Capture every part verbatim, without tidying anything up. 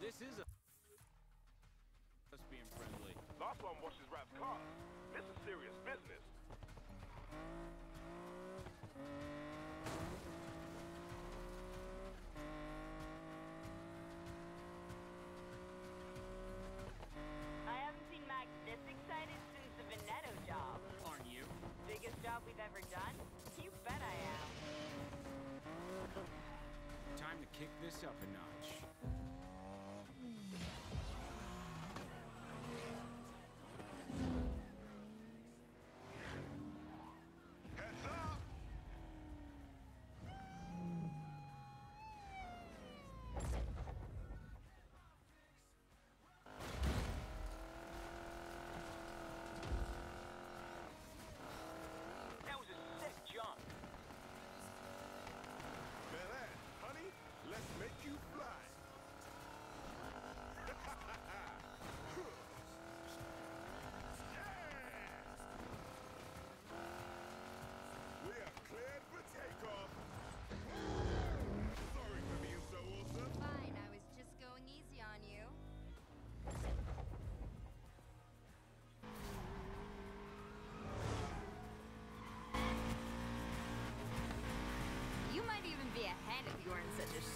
This is a... us being friendly. Last one washes Rap's car. This is serious business. I haven't seen Mac this excited since the Veneto job. Aren't you? Biggest job we've ever done? You bet I am. Time to kick this up a notch.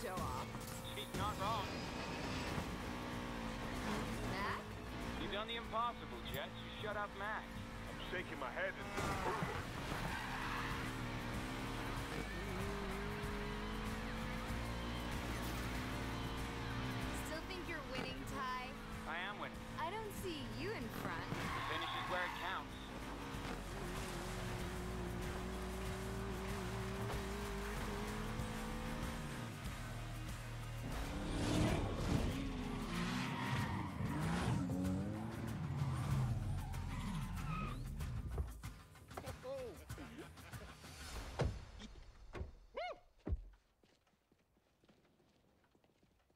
Show off. She's not wrong. Mac? You've done the impossible, Jet. You shut up, Mac. I'm shaking my head in disapproval. Still think you're winning, Ty? I am winning. I don't see you in front. Finish is where it counts.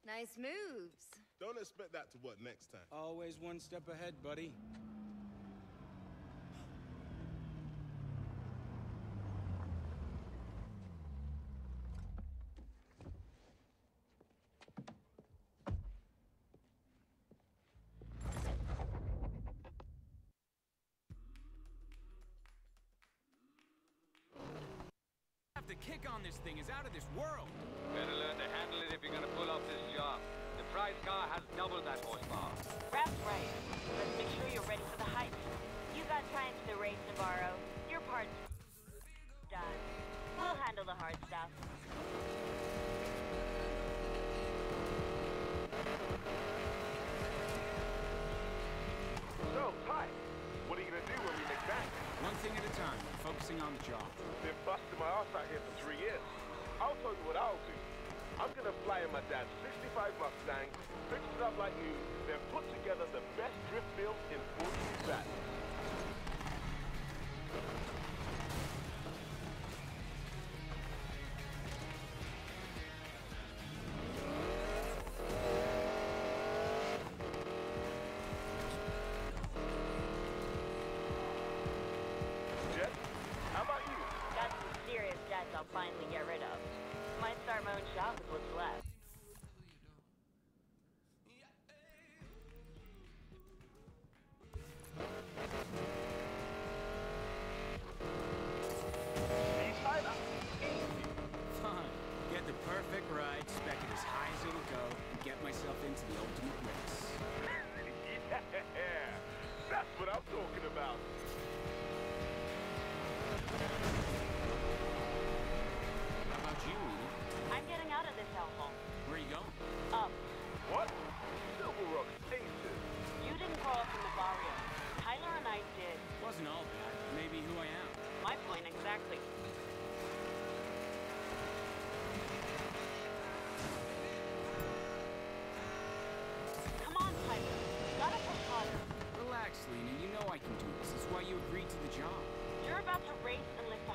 Nice moves. Don't expect that to work next time. Always one step ahead, buddy. The kick on this thing is out of this world. Better learn to handle it if you're gonna pull off this job. The prize car has double that horsepower. Rap's right. Let's make sure you're ready for the hype. You got time for the race, Navarro. Your part's done. We'll handle the hard stuff. So, Ty, what are you gonna do when you get back? One thing at a time, focusing on the job. Been busting my ass out here for three years. I'll tell you what I'll do. I'm gonna fly in my dad's sixty-five Mustang, fix it up like you, then put together the best drift field in forty-two back. Lena, you know I can do this. That's why you agreed to the job. You're about to race and lift the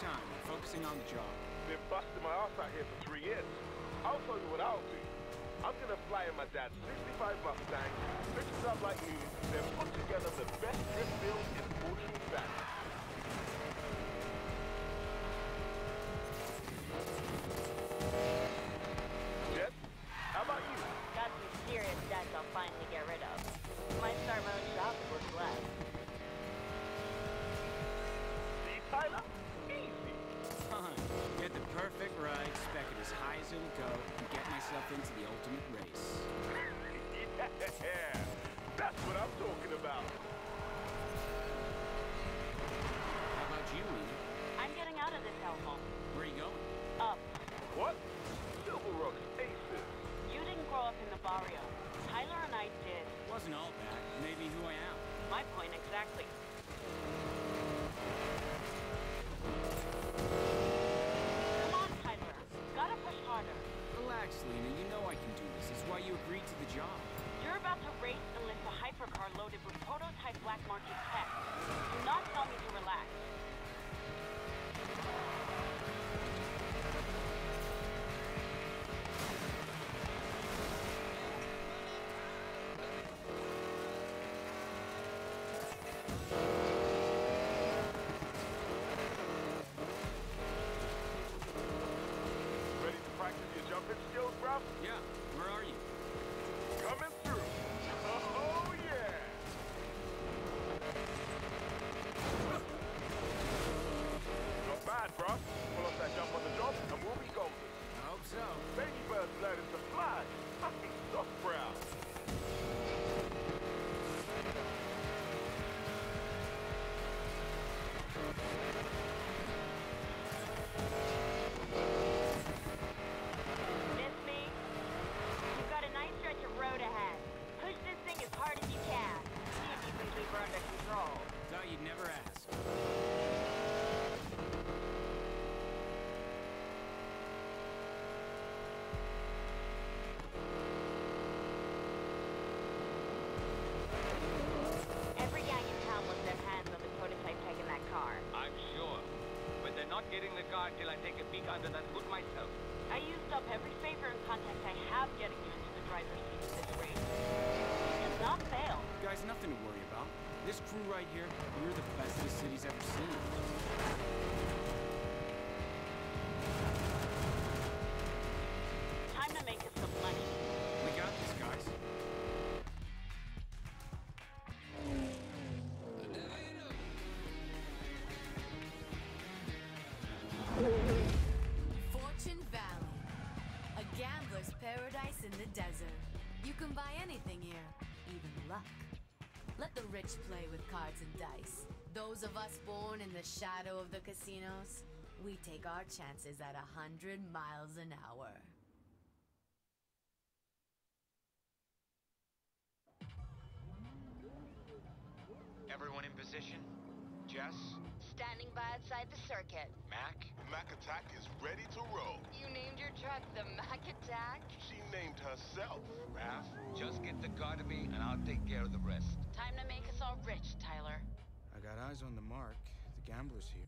time, focusing on the job. Been busting my ass out here for three years. I'll tell you what I'll do. I'm gonna fly in my dad's sixty-five Mustang, fix it up like you, then put together the best grip build in Fortune fashion. Jess, how about you? Got some serious debts I'll finally get rid of. Might start my own shop and what's left. See, Tyler? Easy. Fine. Get the perfect ride, spec it as high as it'll go, and get myself into the ultimate race. Yeah! That's what I'm talking about! How about you, Lee? I'm getting out of this hellhole. Where are you going? Up. What? Silver Rock Aces. You didn't grow up in the barrio. Tyler and I did. Wasn't all bad. Maybe who I am. My point exactly. Relax, Lena. You know I can do this. It's why you agreed to the job. You're about to race and lift a hypercar loaded with prototype black market tech. Do not tell me to relax. Till I take a peek under that hood myself. I used up every favor and contact I have getting you into the driver's seat at this race. It does not fail. Guys, nothing to worry about. This crew right here, we're the best this city's ever seen. Time to make us some money. We got this, guys. Paradise in the desert. You can buy anything here, even luck. Let the rich play with cards and dice. Those of us born in the shadow of the casinos, we take our chances at a hundred miles an hour. Everyone in position? Jess? Standing by outside the circuit. Mac? Mac Attack is ready to roll. You named your truck the Mac Attack? She named herself. Raph, just get the car to me and I'll take care of the rest. Time to make us all rich, Tyler. I got eyes on the mark. The gambler's here.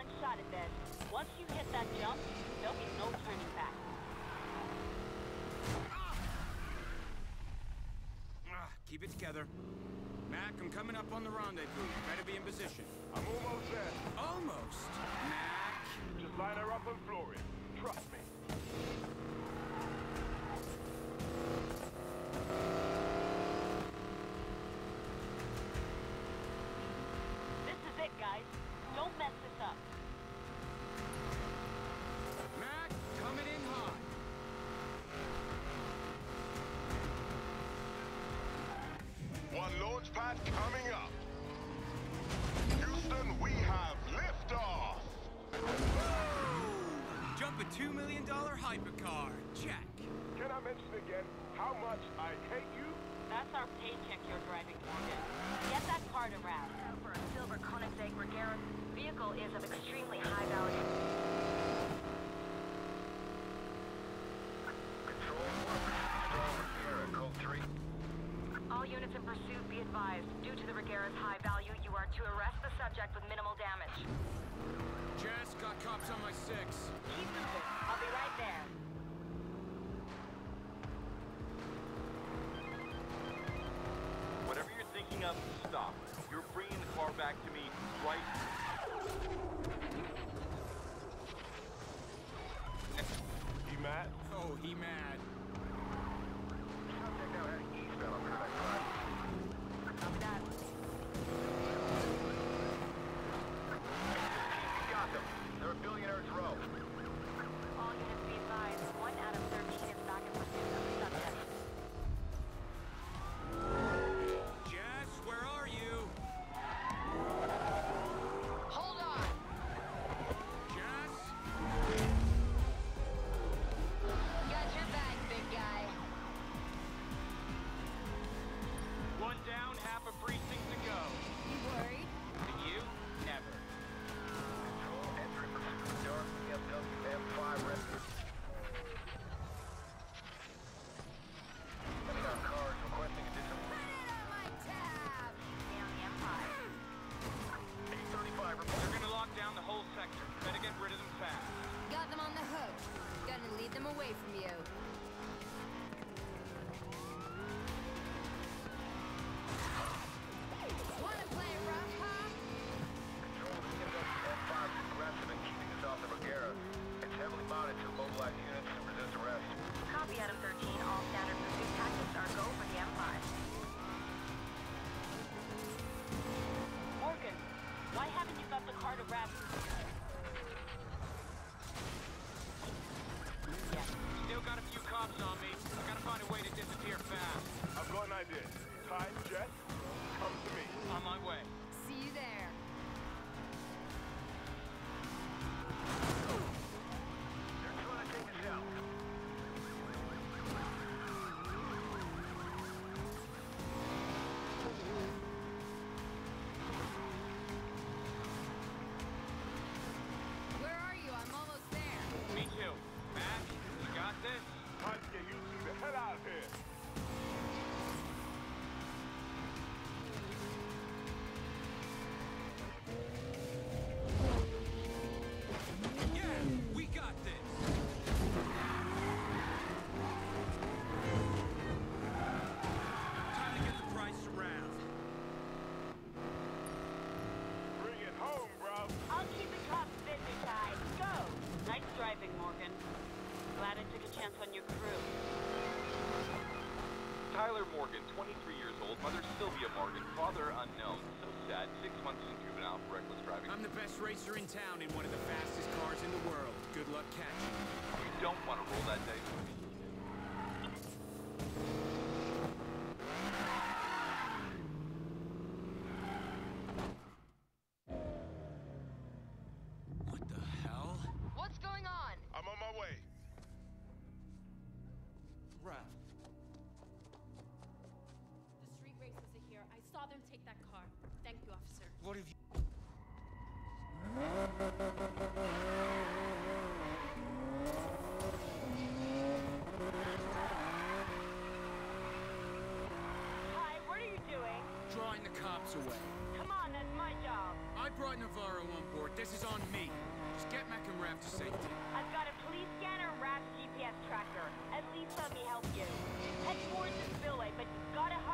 one shot at this. Once you hit that jump, there'll be no turning back. Ah, keep it together. Mac, I'm coming up on the rendezvous. You better be in position. I'm almost there. Almost? Mac! Just line her up and floor it. Trust me. Guys, don't mess this up. Mac, coming in hot. One launch pad coming up. Houston, we have liftoff. Woo! Jump a two million dollar hypercar. Check. Can I mention again how much I hate you? That's our paycheck you're driving, Morgan. Get that card around. For a silver Koenigsegg Regera, vehicle is of extremely high value. Control, install Regera, code three. All units in pursuit, be advised. Due to the Regera's high value, you are to arrest the subject with minimal damage. Jess, got cops on my six. Keep moving. I'll be right there. Thinking of stop. You're bringing the car back to me right now. He mad? Oh, he mad. Subject now heading eastbound on Koenigsegg Drive. Copy that. You got them. They're a billionaire's row. All units be advised. One out of thirteen is back in pursuit of the subject. Morgan, twenty-three years old, mother Sylvia Morgan, father unknown. So sad, six months in juvenile for reckless driving. I'm the best racer in town in one of the fastest cars in the world. Good luck catching. You don't want to roll that dice. Doing? drawing the cops away. Come on, that's my job. I brought Navarro on board. This is on me. Just get Mac and Raph to safety. I've got a police scanner and Raph's G P S tracker. At least let me help you. Head towards the spillway, but you gotta hurry.